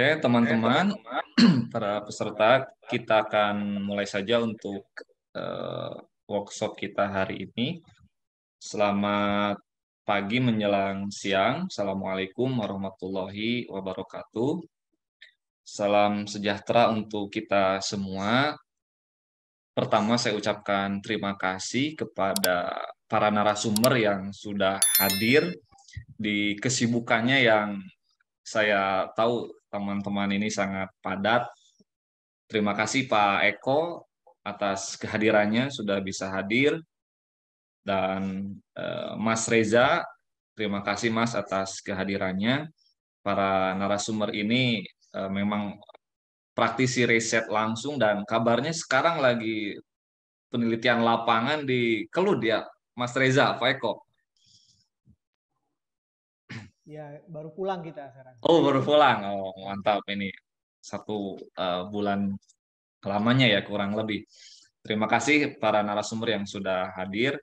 Oke, teman-teman, para peserta, kita akan mulai saja untuk workshop kita hari ini. Selamat pagi menjelang siang. Assalamualaikum warahmatullahi wabarakatuh. Salam sejahtera untuk kita semua. Pertama, saya ucapkan terima kasih kepada para narasumber yang sudah hadir di kesibukannya yang saya tahu teman-teman ini sangat padat. Terima kasih Pak Eko atas kehadirannya, sudah bisa hadir. Dan Mas Reza, terima kasih Mas atas kehadirannya. Para narasumber ini memang praktisi riset langsung dan kabarnya sekarang lagi penelitian lapangan di Kelud ya, Mas Reza, Pak Eko. Ya, baru pulang kita sekarang. Oh, baru pulang. Oh, mantap ini. Satu bulan lamanya ya, kurang lebih. Terima kasih para narasumber yang sudah hadir.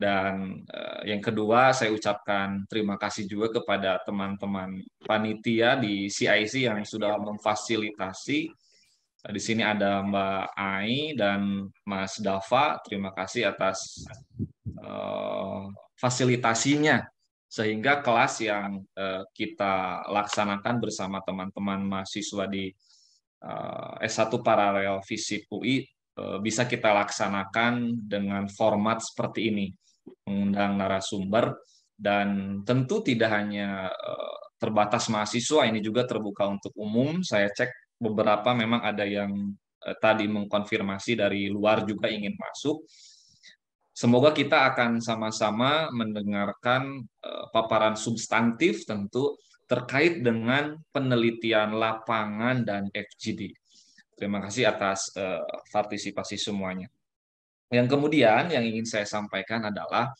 Dan yang kedua, saya ucapkan terima kasih juga kepada teman-teman panitia di CIC yang sudah memfasilitasi. Di sini ada Mbak Ai dan Mas Dava. Terima kasih atas fasilitasinya, sehingga kelas yang kita laksanakan bersama teman-teman mahasiswa di S1 Paralel FISIP UI bisa kita laksanakan dengan format seperti ini, mengundang narasumber, dan tentu tidak hanya terbatas mahasiswa, ini juga terbuka untuk umum. Saya cek beberapa memang ada yang tadi mengkonfirmasi dari luar juga ingin masuk. Semoga kita akan sama-sama mendengarkan paparan substantif tentu terkait dengan penelitian lapangan dan FGD. Terima kasih atas partisipasi semuanya. Yang kemudian yang ingin saya sampaikan adalah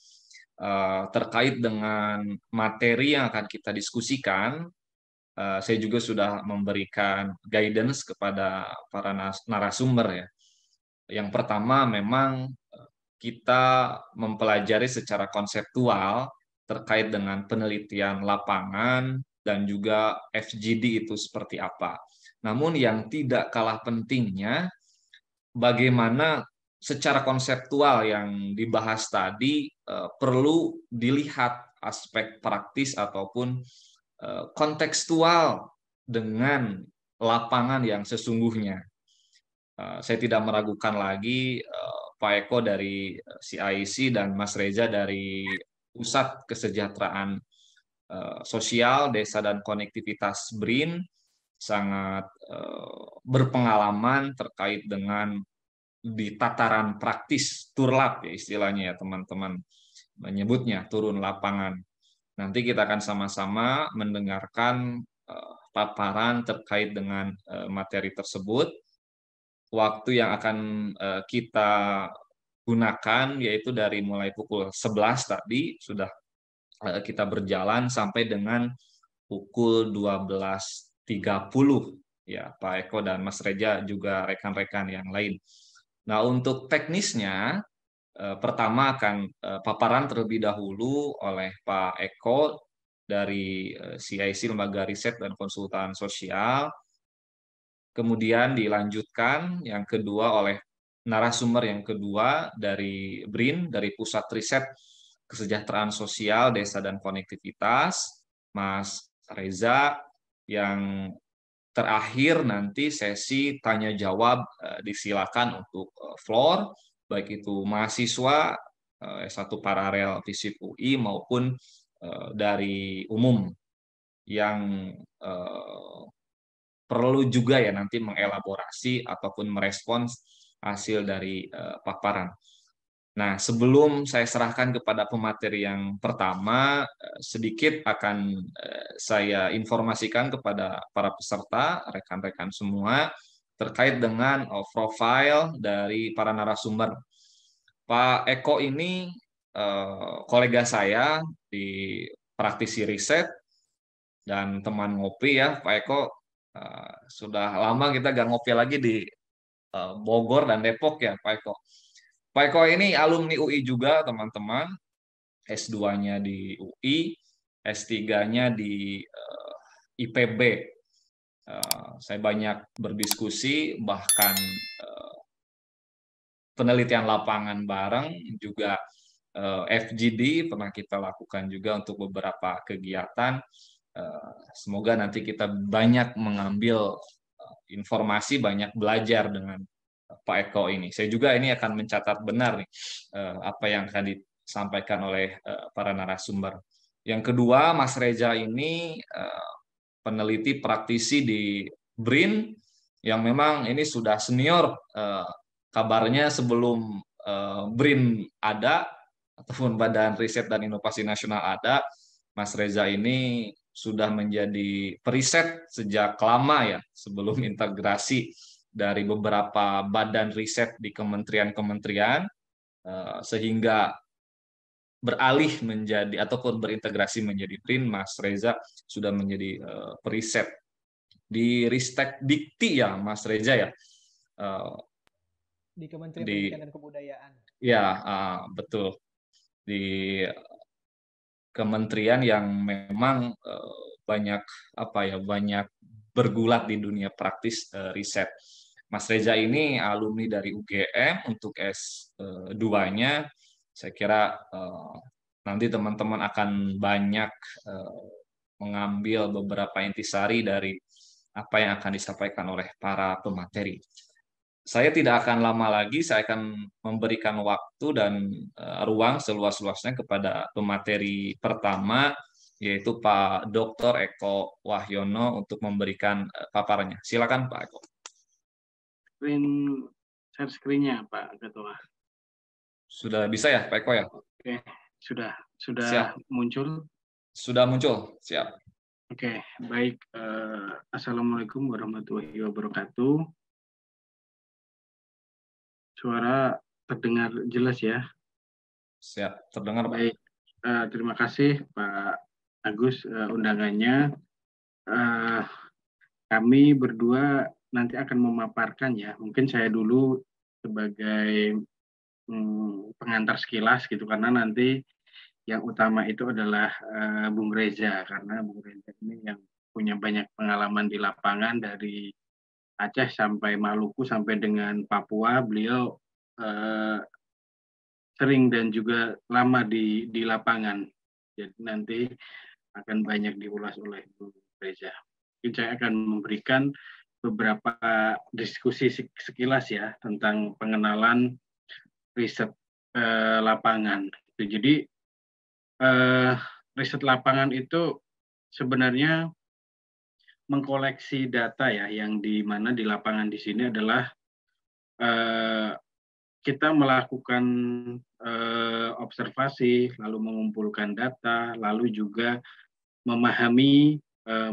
terkait dengan materi yang akan kita diskusikan. Saya juga sudah memberikan guidance kepada para narasumber ya. Yang pertama memang kita mempelajari secara konseptual terkait dengan penelitian lapangan dan juga FGD itu seperti apa. Namun yang tidak kalah pentingnya, bagaimana secara konseptual yang dibahas tadi perlu dilihat aspek praktis ataupun kontekstual dengan lapangan yang sesungguhnya. Saya tidak meragukan lagi Pak Eko dari CIC dan Mas Reza dari Pusat Kesejahteraan Sosial Desa dan Konektivitas BRIN sangat berpengalaman terkait dengan di tataran praktis turlap ya istilahnya ya, teman-teman menyebutnya turun lapangan. Nanti kita akan sama-sama mendengarkan paparan terkait dengan materi tersebut. Waktu yang akan kita gunakan yaitu dari mulai pukul 11 tadi sudah kita berjalan sampai dengan pukul 12.30 ya, Pak Eko dan Mas Reza juga rekan-rekan yang lain. Nah, untuk teknisnya pertama akan paparan terlebih dahulu oleh Pak Eko dari CIC Lembaga Riset dan Konsultan Sosial. Kemudian dilanjutkan yang kedua oleh narasumber yang kedua dari BRIN, dari Pusat Riset Kesejahteraan Sosial Desa dan Konektivitas, Mas Reza. Yang terakhir nanti sesi tanya jawab disilakan untuk floor, baik itu mahasiswa S1 Paralel FISIP UI maupun dari umum yang perlu juga ya nanti mengelaborasi ataupun merespons hasil dari paparan. Nah, sebelum saya serahkan kepada pemateri yang pertama, sedikit akan saya informasikan kepada para peserta, rekan-rekan semua, terkait dengan profil dari para narasumber. Pak Eko ini kolega saya di praktisi riset dan teman ngopi ya, Pak Eko. Sudah lama kita nggak ngopi lagi di Bogor dan Depok ya, Pak Eko. Pak Eko ini alumni UI juga, teman-teman. S2-nya di UI, S3-nya di IPB. Saya banyak berdiskusi, bahkan penelitian lapangan bareng, juga FGD pernah kita lakukan juga untuk beberapa kegiatan. Semoga nanti kita banyak mengambil informasi, banyak belajar dengan Pak Eko ini. Saya juga ini akan mencatat benar nih apa yang akan disampaikan oleh para narasumber. Yang kedua, Mas Reza ini peneliti praktisi di BRIN yang memang ini sudah senior, kabarnya sebelum BRIN ada ataupun Badan Riset dan Inovasi Nasional ada, Mas Reza ini sudah menjadi periset sejak lama ya, sebelum integrasi dari beberapa badan riset di kementerian-kementerian, sehingga beralih menjadi ataupun berintegrasi menjadi BRIN. Mas Reza sudah menjadi periset di Ristek Dikti ya, Mas Reza ya, di Kementerian Pendidikan dan Kebudayaan. Ya, betul, di kementerian yang memang banyak apa ya, banyak bergulat di dunia praktis riset. Mas Reza ini alumni dari UGM untuk S2-nya. Saya kira nanti teman-teman akan banyak mengambil beberapa intisari dari apa yang akan disampaikan oleh para pemateri. Saya tidak akan lama lagi, saya akan memberikan waktu dan ruang seluas-luasnya kepada pemateri pertama, yaitu Pak Dr. Eko Wahyono untuk memberikan paparannya. Silakan Pak Eko. Share screen-nya Pak Ketua. Sudah bisa ya Pak Eko ya? Oke, sudah siap. Muncul. Sudah muncul, siap. Oke, baik. Assalamualaikum warahmatullahi wabarakatuh. Suara terdengar jelas ya? Siap, terdengar Pak. Baik, terima kasih Pak Agus undangannya. Kami berdua nanti akan memaparkan ya, mungkin saya dulu sebagai pengantar sekilas gitu, karena nanti yang utama itu adalah Bung Reza, karena Bung Reza ini yang punya banyak pengalaman di lapangan dari Aceh sampai Maluku sampai dengan Papua. Beliau sering dan juga lama di lapangan, jadi nanti akan banyak diulas oleh Bung Reza. Mungkin saya akan memberikan beberapa diskusi sekilas ya tentang pengenalan riset lapangan. Jadi riset lapangan itu sebenarnya mengkoleksi data ya, yang di mana di lapangan di sini adalah kita melakukan observasi, lalu mengumpulkan data, lalu juga memahami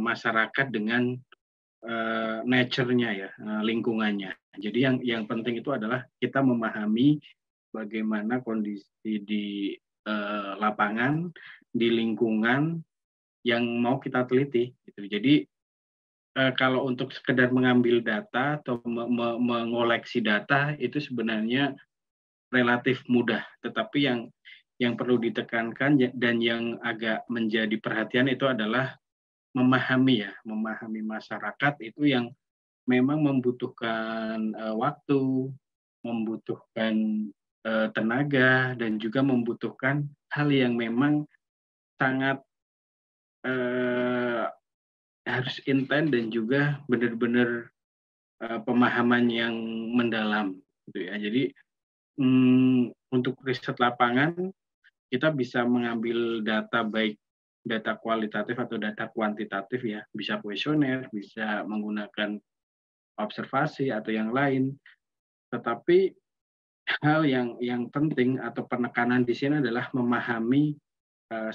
masyarakat dengan nature-nya ya, lingkungannya. Jadi yang penting itu adalah kita memahami bagaimana kondisi di lapangan, di lingkungan yang mau kita teliti. Jadi kalau untuk sekedar mengambil data atau mengoleksi data itu sebenarnya relatif mudah. Tetapi yang perlu ditekankan dan yang agak menjadi perhatian itu adalah memahami ya, memahami masyarakat itu yang memang membutuhkan waktu, membutuhkan tenaga, dan juga membutuhkan hal yang memang sangat harus intent dan juga benar-benar pemahaman yang mendalam gitu ya. Jadi untuk riset lapangan kita bisa mengambil data, baik data kualitatif atau data kuantitatif ya, bisa kuesioner, bisa menggunakan observasi atau yang lain. Tetapi hal yang penting atau penekanan di sini adalah memahami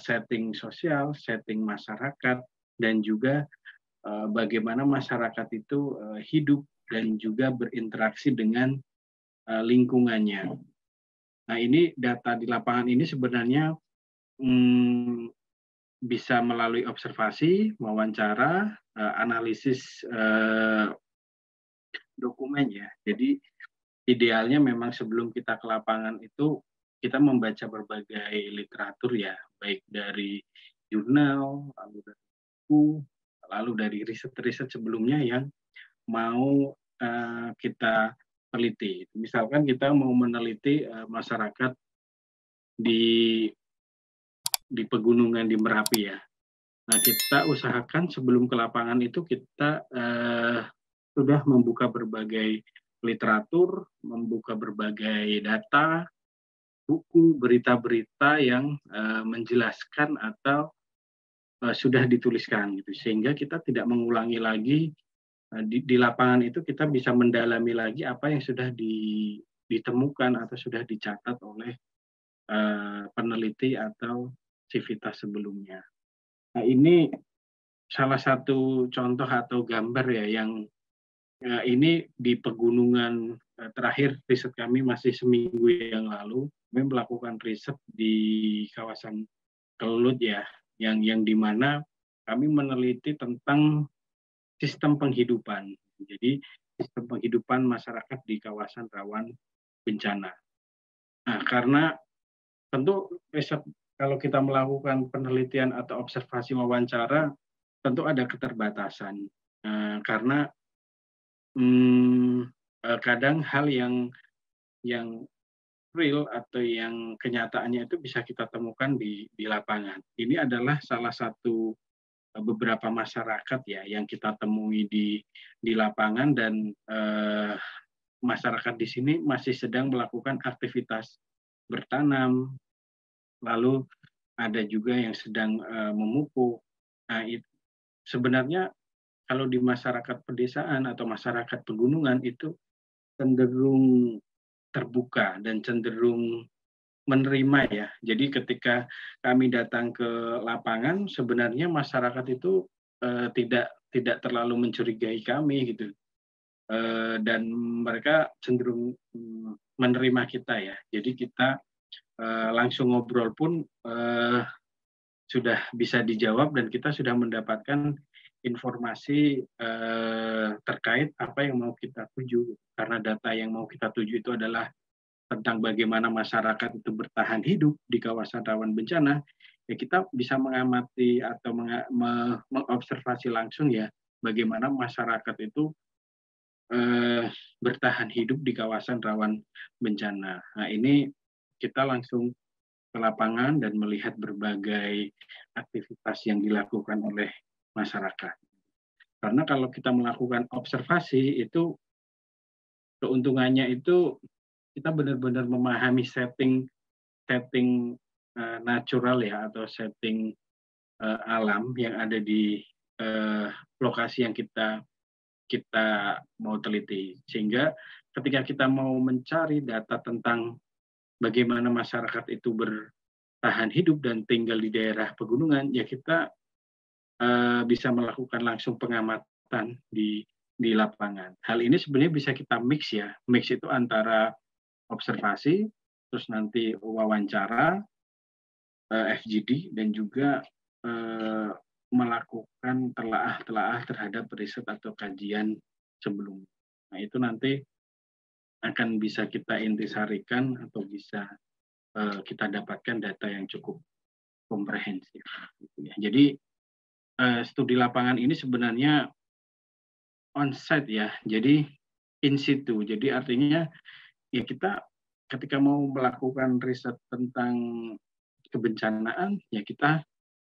setting sosial, setting masyarakat, dan juga bagaimana masyarakat itu hidup dan juga berinteraksi dengan lingkungannya. Nah, ini data di lapangan ini sebenarnya bisa melalui observasi, wawancara, analisis dokumen ya. Jadi idealnya memang sebelum kita ke lapangan itu kita membaca berbagai literatur ya, baik dari jurnal, lalu dari buku, lalu dari riset-riset sebelumnya yang mau kita teliti. Misalkan kita mau meneliti masyarakat di pegunungan di Merapi ya. Nah, kita usahakan sebelum ke lapangan itu kita sudah membuka berbagai literatur, membuka berbagai data, buku, berita-berita yang menjelaskan atau sudah dituliskan gitu, sehingga kita tidak mengulangi lagi di lapangan itu kita bisa mendalami lagi apa yang sudah ditemukan atau sudah dicatat oleh peneliti atau civitas sebelumnya. Nah, ini salah satu contoh atau gambar ya yang ini di pegunungan terakhir riset kami masih seminggu yang lalu. Kami melakukan riset di kawasan Kelud ya, yang dimana kami meneliti tentang sistem penghidupan. Jadi sistem penghidupan masyarakat di kawasan rawan bencana. Nah, karena tentu riset kalau kita melakukan penelitian atau observasi wawancara, tentu ada keterbatasan. Karena kadang hal yang real atau yang kenyataannya itu bisa kita temukan di lapangan. Ini adalah salah satu beberapa masyarakat ya yang kita temui di lapangan, dan masyarakat di sini masih sedang melakukan aktivitas bertanam, lalu ada juga yang sedang memupuk. Nah, itu sebenarnya kalau di masyarakat pedesaan atau masyarakat pegunungan itu cenderung terbuka dan cenderung menerima ya. Jadi ketika kami datang ke lapangan, sebenarnya masyarakat itu tidak terlalu mencurigai kami gitu, dan mereka cenderung menerima kita ya. Jadi kita langsung ngobrol pun sudah bisa dijawab, dan kita sudah mendapatkan informasi terkait apa yang mau kita tuju, karena data yang mau kita tuju itu adalah tentang bagaimana masyarakat itu bertahan hidup di kawasan rawan bencana ya. Kita bisa mengamati atau mengobservasi langsung ya bagaimana masyarakat itu bertahan hidup di kawasan rawan bencana. Nah, ini kita langsung ke lapangan dan melihat berbagai aktivitas yang dilakukan oleh masyarakat. Karena kalau kita melakukan observasi itu, keuntungannya itu kita benar-benar memahami setting natural ya, atau setting alam yang ada di lokasi yang kita mau teliti. Sehingga ketika kita mau mencari data tentang bagaimana masyarakat itu bertahan hidup dan tinggal di daerah pegunungan, ya kita bisa melakukan langsung pengamatan di lapangan. Hal ini sebenarnya bisa kita mix ya. Mix itu antara observasi, terus nanti wawancara, FGD, dan juga melakukan telaah-telaah terhadap riset atau kajian sebelumnya. Nah, itu nanti akan bisa kita intisarikan atau bisa kita dapatkan data yang cukup komprehensif. Jadi studi lapangan ini sebenarnya onsite ya, jadi in situ. Jadi artinya ya kita ketika mau melakukan riset tentang kebencanaan ya kita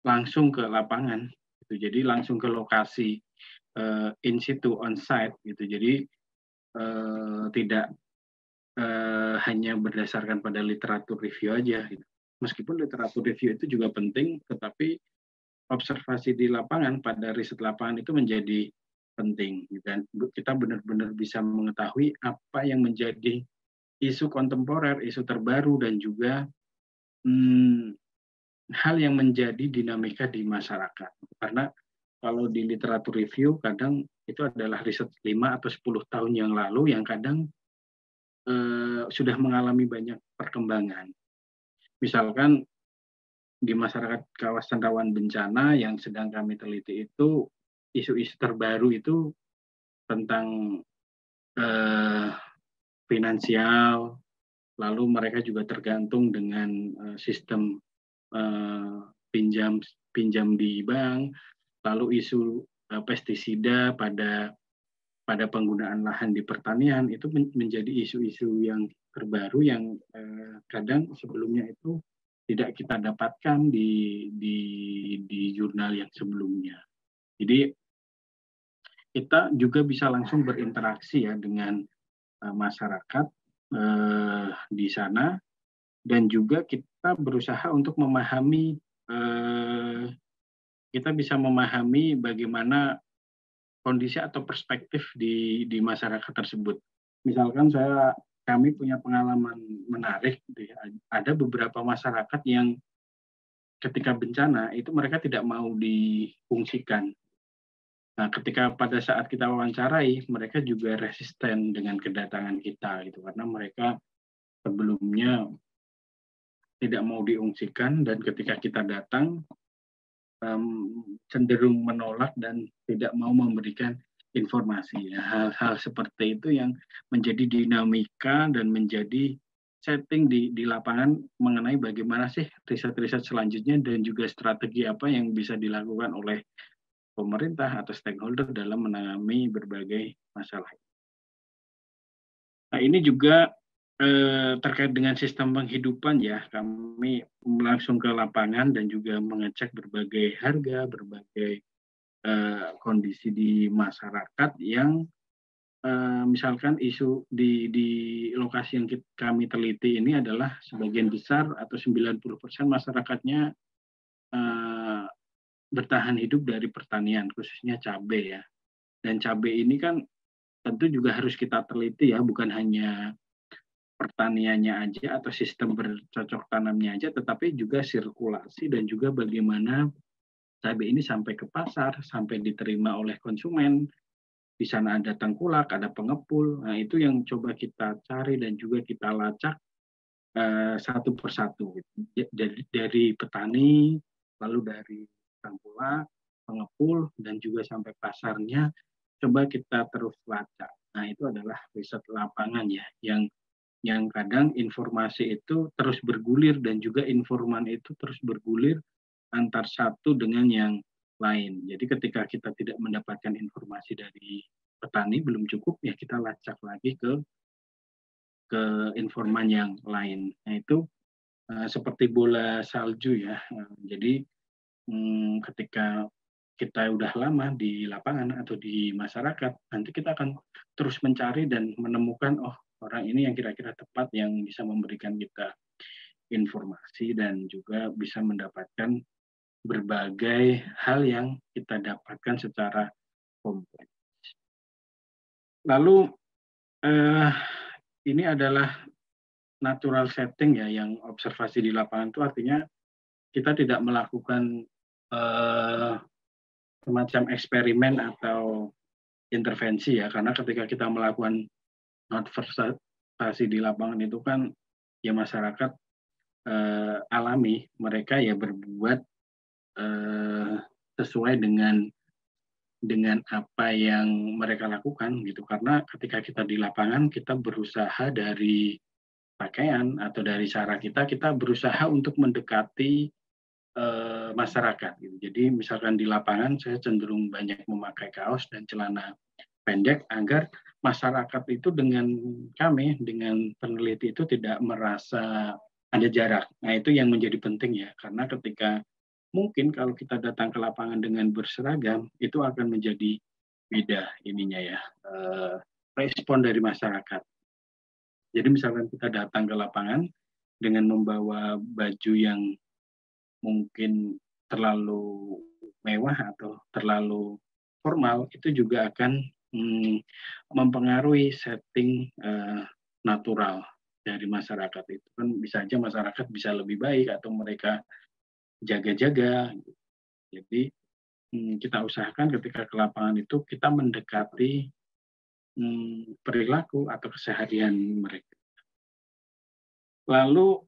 langsung ke lapangan. Gitu. Jadi langsung ke lokasi in situ, onsite gitu. Jadi tidak hanya berdasarkan pada literatur review aja. Gitu. Meskipun literatur review itu juga penting, tetapi observasi di lapangan pada riset lapangan itu menjadi penting. Gitu. Dan kita benar-benar bisa mengetahui apa yang menjadi isu kontemporer, isu terbaru, dan juga hal yang menjadi dinamika di masyarakat. Karena kalau di literatur review kadang itu adalah riset 5 atau 10 tahun yang lalu yang kadang sudah mengalami banyak perkembangan. Misalkan di masyarakat kawasan rawan bencana yang sedang kami teliti itu, isu-isu terbaru itu tentang finansial, lalu mereka juga tergantung dengan sistem pinjam di bank, lalu isu pestisida pada penggunaan lahan di pertanian itu menjadi isu-isu yang terbaru yang kadang sebelumnya itu tidak kita dapatkan di jurnal yang sebelumnya. Jadi kita juga bisa langsung berinteraksi ya dengan masyarakat di sana, dan juga kita berusaha untuk memahami, kita bisa memahami bagaimana kondisi atau perspektif di masyarakat tersebut. Misalkan kami punya pengalaman menarik, ada beberapa masyarakat yang ketika bencana itu mereka tidak mau difungsikan. Nah, ketika pada saat kita wawancarai, mereka juga resisten dengan kedatangan kita gitu, karena mereka sebelumnya tidak mau diungsikan, dan ketika kita datang cenderung menolak dan tidak mau memberikan informasi. Hal-hal seperti itu yang menjadi dinamika dan menjadi setting di lapangan mengenai bagaimana sih riset-riset selanjutnya dan juga strategi apa yang bisa dilakukan oleh pemerintah atau stakeholder dalam menangani berbagai masalah. Nah, ini juga terkait dengan sistem penghidupan ya, kami langsung ke lapangan dan juga mengecek berbagai harga, berbagai kondisi di masyarakat yang misalkan isu di lokasi yang kami teliti ini adalah sebagian besar atau 90% masyarakatnya bertahan hidup dari pertanian, khususnya cabai ya. Dan cabai ini kan tentu juga harus kita teliti ya, bukan hanya pertaniannya aja atau sistem bercocok tanamnya aja, tetapi juga sirkulasi dan juga bagaimana cabai ini sampai ke pasar, sampai diterima oleh konsumen. Di sana ada tengkulak, ada pengepul. Nah, itu yang coba kita cari dan juga kita lacak satu persatu. Dari petani, lalu dari tengkulak, pengepul, dan juga sampai pasarnya, coba kita terus lacak. Nah, itu adalah riset lapangan ya, yang kadang informasi itu terus bergulir dan juga informan itu terus bergulir antar satu dengan yang lain. Jadi ketika kita tidak mendapatkan informasi dari petani belum cukup ya, kita lacak lagi ke informan yang lain. Nah, itu seperti bola salju ya. Jadi ketika kita udah lama di lapangan atau di masyarakat, nanti kita akan terus mencari dan menemukan oh, orang ini yang kira-kira tepat yang bisa memberikan kita informasi dan juga bisa mendapatkan berbagai hal yang kita dapatkan secara kompleks. Lalu ini adalah natural setting ya, yang observasi di lapangan itu artinya kita tidak melakukan semacam eksperimen atau intervensi ya, karena ketika kita melakukan observasi di lapangan itu kan ya masyarakat alami, mereka ya berbuat sesuai dengan apa yang mereka lakukan gitu, karena ketika kita di lapangan kita berusaha dari pakaian atau dari cara kita berusaha untuk mendekati masyarakat gitu. Jadi misalkan di lapangan saya cenderung banyak memakai kaos dan celana pendek agar masyarakat itu dengan kami, dengan peneliti itu tidak merasa ada jarak. Nah, itu yang menjadi penting ya, karena ketika mungkin kalau kita datang ke lapangan dengan berseragam, itu akan menjadi beda ininya ya, respon dari masyarakat. Jadi misalkan kita datang ke lapangan dengan membawa baju yang mungkin terlalu mewah atau terlalu formal, itu juga akan mempengaruhi setting natural dari masyarakat. Itu kan bisa aja masyarakat bisa lebih baik atau mereka jaga-jaga. Jadi kita usahakan ketika ke lapangan itu kita mendekati perilaku atau keseharian mereka. Lalu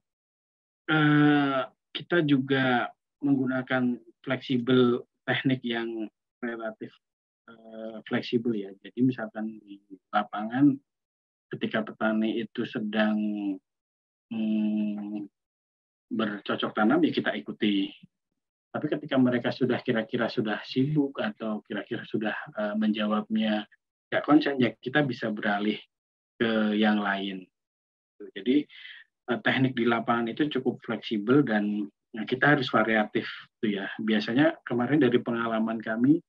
kita juga menggunakan fleksibel, teknik yang relatif fleksibel ya. Jadi misalkan di lapangan ketika petani itu sedang bercocok tanam ya kita ikuti Tapi ketika mereka sudah kira-kira sudah sibuk atau kira-kira sudah menjawabnya nggak konsen, ya kita bisa beralih ke yang lain. Jadi teknik di lapangan itu cukup fleksibel dan kita harus variatif tuh ya. Biasanya kemarin dari pengalaman kami,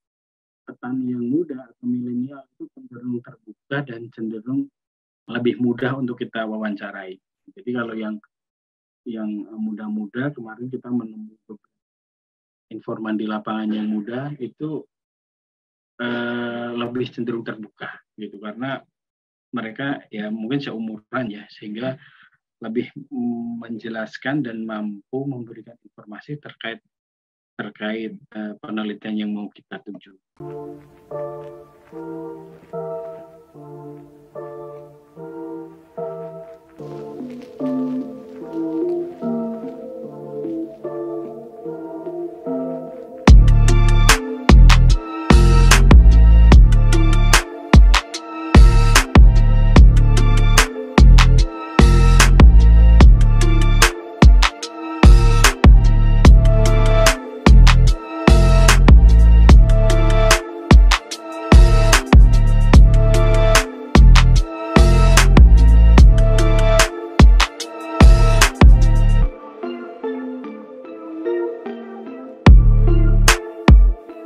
petani yang muda atau milenial itu cenderung terbuka dan cenderung lebih mudah untuk kita wawancarai. Jadi kalau yang muda-muda kemarin kita menemukan informan di lapangan yang muda itu lebih cenderung terbuka gitu, karena mereka ya mungkin seumuran ya, sehingga lebih menjelaskan dan mampu memberikan informasi terkait penelitian yang mau kita tuju.